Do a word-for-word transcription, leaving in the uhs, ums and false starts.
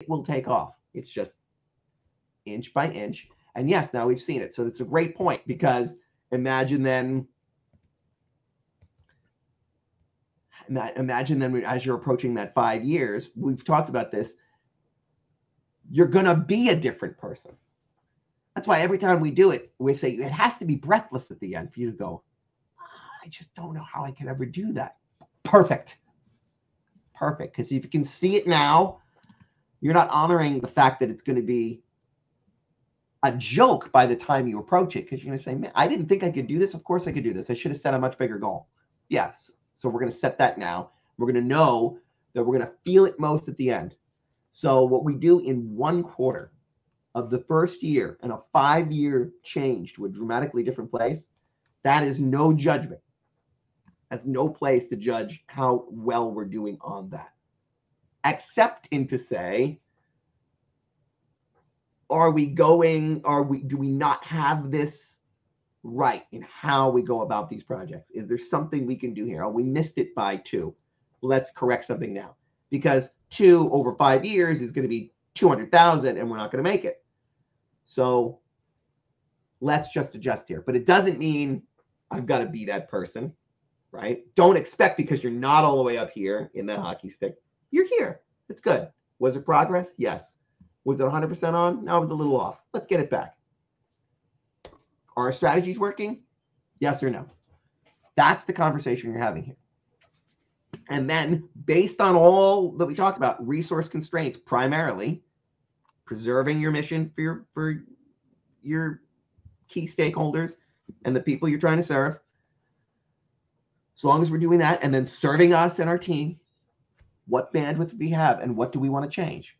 it will take off. It's just inch by inch. And yes, now we've seen it. So it's a great point, because imagine then, imagine then as you're approaching that five years, we've talked about this, you're going to be a different person. That's why every time we do it, we say it has to be breathless at the end for you to go, I just don't know how I could ever do that. Perfect. Perfect. Because if you can see it now, you're not honoring the fact that it's going to be a joke by the time you approach it, because you're going to say, man, I didn't think I could do this. Of course I could do this. I should have set a much bigger goal. Yes. So we're going to set that now. We're going to know that we're going to feel it most at the end. So what we do in one quarter of the first year and a five-year change to a dramatically different place, that is no judgment. That's no place to judge how well we're doing on that. Except in to say, are we going, are we, do we not have this right in how we go about these projects? Is there something we can do here? Oh, we missed it by two. Let's correct something now. Because two over five years is going to be two hundred thousand, and we're not going to make it. So let's just adjust here. But it doesn't mean I've got to be that person, right? Don't expect, because you're not all the way up here in that hockey stick. You're here. It's good. Was it progress? Yes. Was it one hundred percent on? No, it was a little off. Let's get it back. Are our strategies working? Yes or no? That's the conversation you're having here. And then, based on all that we talked about, resource constraints, primarily preserving your mission for your, for your key stakeholders and the people you're trying to serve. As long as we're doing that, and then serving us and our team, what bandwidth do we have and what do we want to change?